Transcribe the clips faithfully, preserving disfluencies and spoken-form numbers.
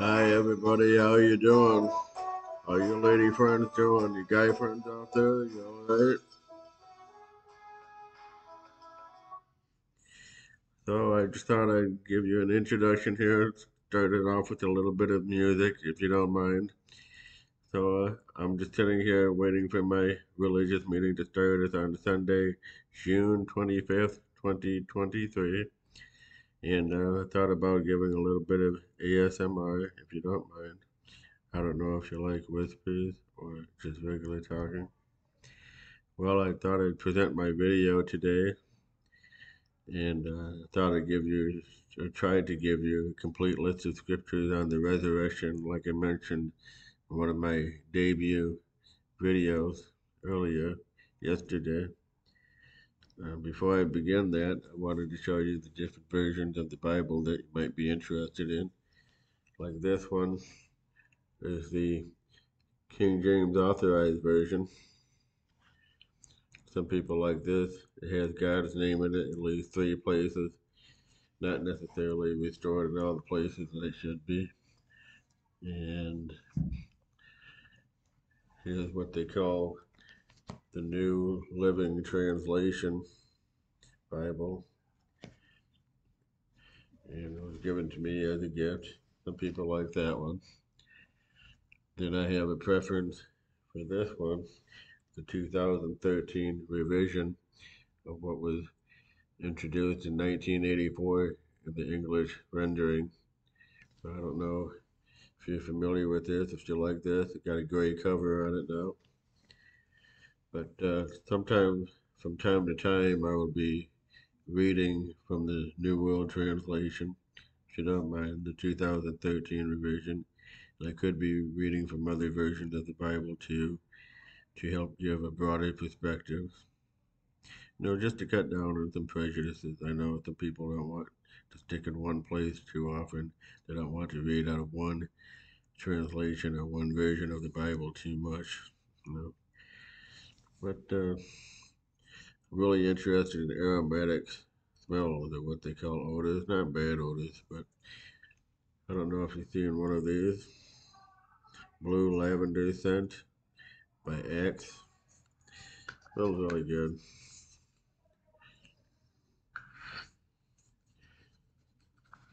Hi everybody, how you doing? How your lady friends doing? Your guy friends out there, you alright? So I just thought I'd give you an introduction here. Start it off with a little bit of music, if you don't mind. So uh, I'm just sitting here waiting for my religious meeting to start. It's on Sunday, June twenty-fifth, twenty twenty-three. And I uh, thought about giving a little bit of A S M R, if you don't mind. I don't know if you like whispers or just regular talking. Well, I thought I'd present my video today. And I uh, thought I'd give you, or tried to give you, a complete list of scriptures on the resurrection, like I mentioned in one of my debut videos earlier, yesterday. Uh, before I begin that, I wanted to show you the different versions of the Bible that you might be interested in. Like this one is the King James Authorized Version. Some people like this. It has God's name in it at least three places. Not necessarily restored in all the places that it should be. And here's what they call the New Living Translation Bible, and it was given to me as a gift. Some people like that one. Then I have a preference for this one, the two thousand thirteen revision of what was introduced in nineteen eighty-four in the English rendering. I don't know if you're familiar with this, if you like this. It's got a gray cover on it now. But uh, sometimes, from time to time, I will be reading from the New World Translation, if you don't mind, the two thousand thirteen revision. And I could be reading from other versions of the Bible, too, to help you have a broader perspective. You know, just to cut down on some prejudices. I know some people don't want to stick in one place too often. They don't want to read out of one translation or one version of the Bible too much, you know. But uh, I'm really interested in aromatics, smells, or what they call odors. Not bad odors, but I don't know if you've seen one of these. Blue Lavender Scent by Axe. Smells really good.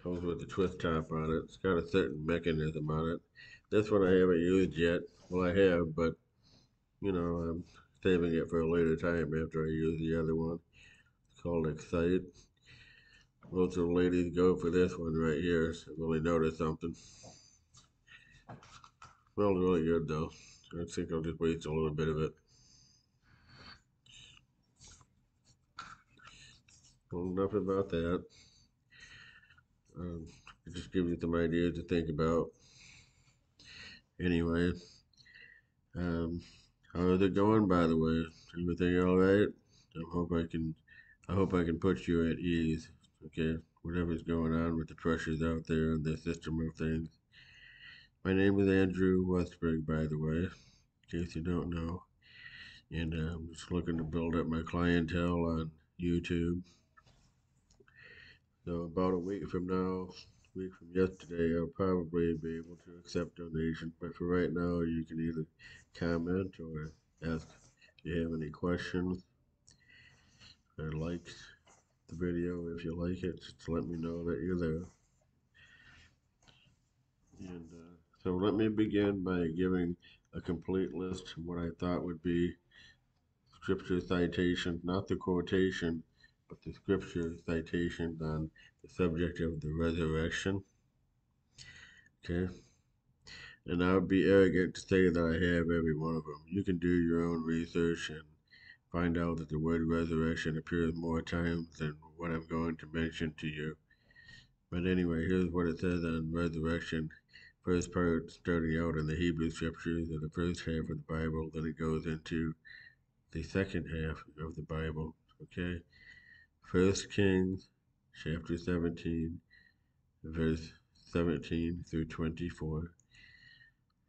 Comes with a twist top on it. It's got a certain mechanism on it. This one I haven't used yet. Well, I have, but, you know, I'm saving it for a later time after I use the other one. It's called Excite. Most of the ladies go for this one right here. I really noticed something. Smells really good though. I think I'll just waste a little bit of it. Well, enough about that. Um, it just gives you some ideas to think about. Anyway, um, how's it going, by the way? Everything all right? I hope I can, I hope I can put you at ease. Okay, whatever's going on with the pressures out there and the system of things. My name is Andrew Westberg, by the way, in case you don't know. And uh, I'm just looking to build up my clientele on YouTube. So about a week from now, a week from yesterday, I'll probably be able to accept donations. But for right now, you can either comment or ask if you have any questions, or like the video if you like it. Just let me know that you're there. And uh, so let me begin by giving a complete list of what I thought would be scripture citations, not the quotation, but the scripture citations on the subject of the resurrection. Okay. And I would be arrogant to say that I have every one of them. You can do your own research and find out that the word resurrection appears more times than what I'm going to mention to you. But anyway, here's what it says on resurrection. First part starting out in the Hebrew scriptures in the first half of the Bible. Then it goes into the second half of the Bible. Okay. First Kings chapter seventeen, verse seventeen through twenty-four.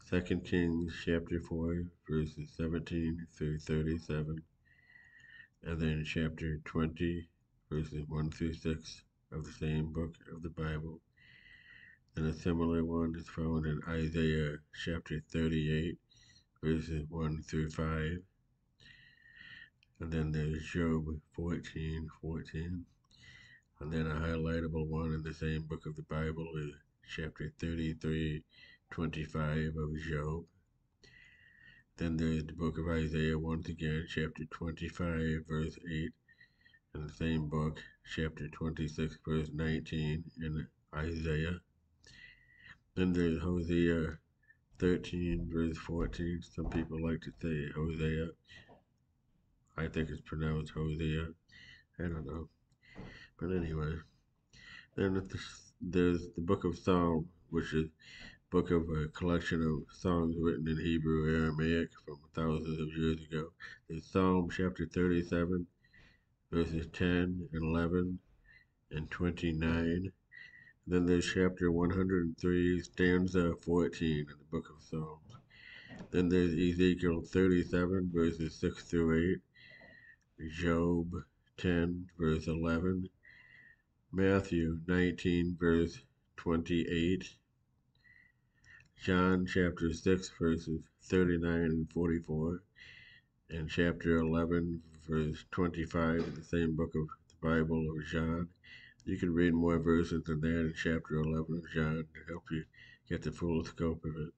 Second Kings chapter four, verses seventeen through thirty-seven, and then chapter twenty, verses one through six of the same book of the Bible. and a similar one is found in Isaiah chapter thirty-eight, verses one through five. And then there's Job fourteen fourteen. And then a highlightable one in the same book of the Bible is chapter thirty-three twenty-five of Job. Then there's the book of Isaiah once again, chapter twenty-five, verse eight. And the same book, chapter twenty-six, verse nineteen in Isaiah. Then there's Hosea thirteen, verse fourteen. Some people like to say Hosea. I think it's pronounced Hosea. I don't know. But anyway, then there's the book of Psalm, which is a book of a collection of songs written in Hebrew Aramaic from thousands of years ago. There's Psalm chapter thirty-seven, verses ten and eleven and twenty-nine. Then there's chapter one hundred three, stanza fourteen in the book of Psalms. Then there's Ezekiel thirty-seven, verses six through eight, Job ten, verse eleven, Matthew nineteen, verse twenty-eight, John chapter six, verses thirty-nine and forty-four, and chapter eleven, verse twenty-five in the same book of the Bible of John. You can read more verses than that in chapter eleven of John to help you get the full scope of it.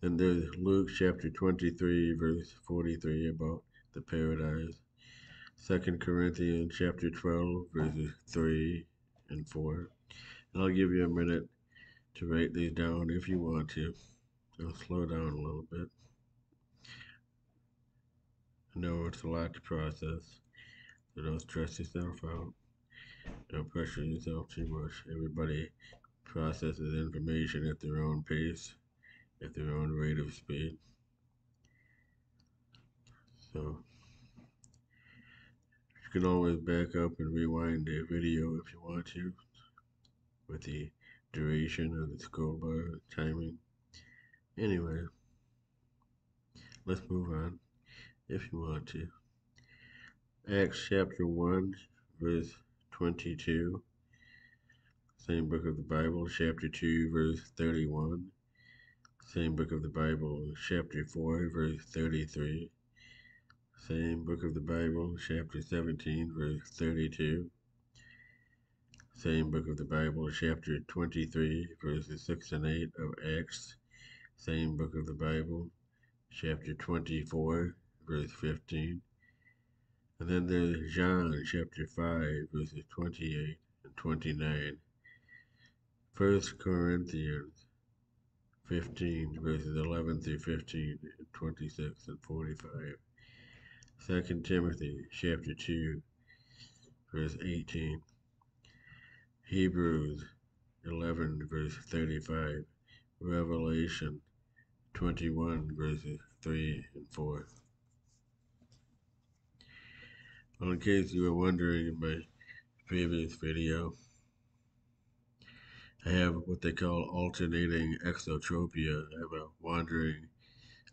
Then there's Luke chapter twenty-three, verse forty-three about the paradise. Second Corinthians chapter twelve, verses three and four. And I'll give you a minute to write these down if you want to. I'll slow down a little bit. I know it's a lot to process, so don't stress yourself out. Don't pressure yourself too much. Everybody processes information at their own pace, at their own rate of speed. So you can always back up and rewind the video if you want to, with the duration of the scroll bar timing. Anyway, let's move on if you want to. Acts chapter one, verse twenty-two, same book of the Bible, chapter two, verse thirty-one, same book of the Bible, chapter four, verse thirty-three, same book of the Bible, chapter seventeen, verse thirty-two, same book of the Bible, chapter twenty-three, verses six and eight of Acts, same book of the Bible, chapter twenty-four, verse fifteen, and then there's John chapter five, verses twenty-eight and twenty-nine, First Corinthians fifteen, verses eleven through fifteen, and twenty-six and forty-five. Second Timothy chapter two, verse eighteen. Hebrews eleven, verse thirty-five. Revelation twenty-one, verses three and four. Well, in case you were wondering, in my previous video, I have what they call alternating exotropia. I have a wandering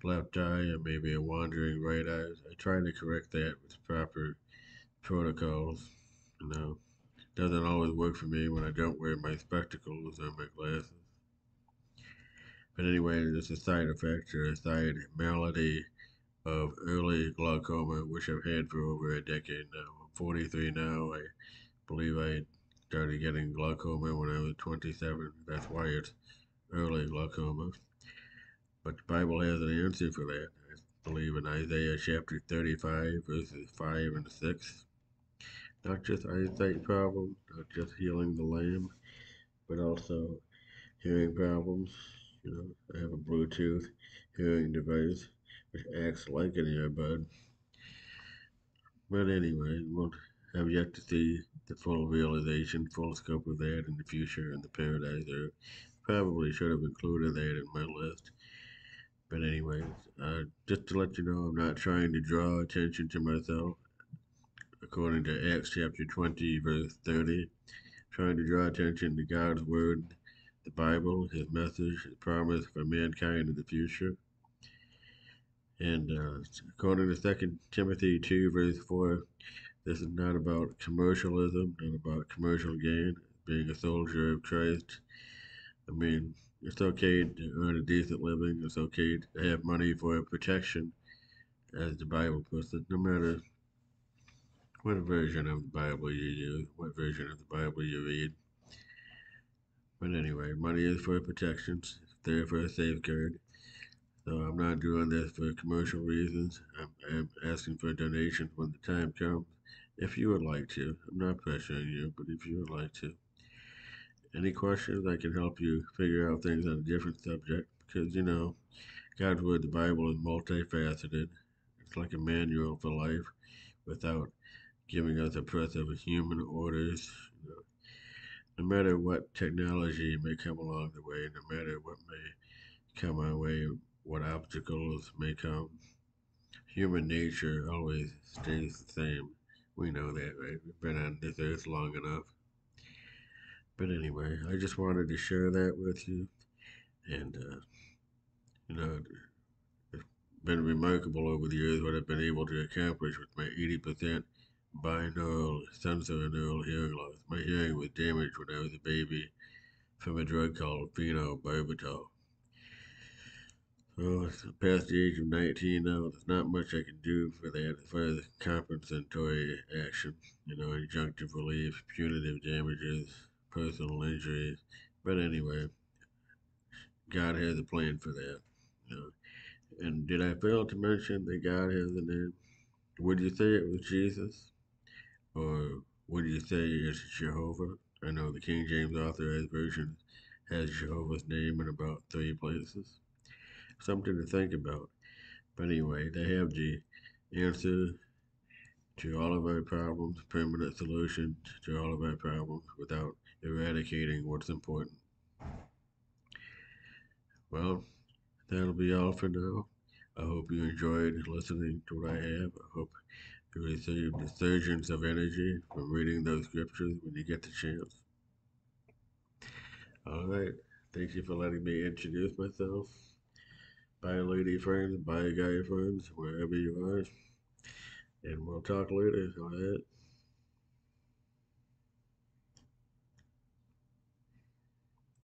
left eye and maybe a wandering right eye. I try to correct that with proper protocols. You know, it doesn't always work for me when I don't wear my spectacles or my glasses. But anyway, it's a side effect or a side malady of early glaucoma, which I've had for over a decade now. I'm forty-three now. I believe I started getting glaucoma when I was twenty-seven. That's why it's early glaucoma. But the Bible has an answer for that. I believe in Isaiah chapter thirty-five, verses five and six. Not just eyesight problems, not just healing the lame, but also hearing problems. You know, I have a Bluetooth hearing device which acts like an earbud. But anyway, we'll have yet to see the full realization, full scope of that in the future in the paradise earth. Probably should have included that in my list. But anyways, uh, just to let you know, I'm not trying to draw attention to myself. According to Acts chapter twenty, verse thirty, I'm trying to draw attention to God's word, the Bible, His message, His promise for mankind in the future. And uh, according to Second Timothy two, verse four, this is not about commercialism, not about commercial gain, being a soldier of Christ, I mean, it's okay to earn a decent living. It's okay to have money for protection as the Bible puts it, no matter what version of the Bible you use, what version of the Bible you read. But anyway, money is for protections. It's there for a safeguard. So I'm not doing this for commercial reasons. I'm, I'm asking for donations when the time comes. If you would like to. I'm not pressuring you, but if you would like to. Any questions, I can help you figure out things on a different subject. Because, you know, God's Word, the Bible, is multifaceted. It's like a manual for life without giving us a press of human orders. You know, no matter what technology may come along the way, no matter what may come our way, what obstacles may come, human nature always stays the same. We know that, right? We've been on this earth long enough. But anyway, I just wanted to share that with you. And, uh, you know, it's been remarkable over the years what I've been able to accomplish with my eighty percent binaural, sensorineural hearing loss. My hearing was damaged when I was a baby from a drug called phenobarbital. Well, it's past the age of nineteen now. There's not much I can do for that as far as compensatory action, you know, injunctive relief, punitive damages, personal injuries. But anyway, God has a plan for that. You know. And did I fail to mention that God has a name? Would you say it was Jesus? Or would you say it's Jehovah? I know the King James Authorized Version has Jehovah's name in about three places. Something to think about. But anyway, they have the answer to all of our problems, permanent solution to all of our problems without eradicating what's important. Well, that'll be all for now. I hope you enjoyed listening to what I have. I hope you received the surges of energy from reading those scriptures when you get the chance. All right. Thank you for letting me introduce myself. Bye, lady friends. Bye, guy friends, wherever you are. And we'll talk later. All right.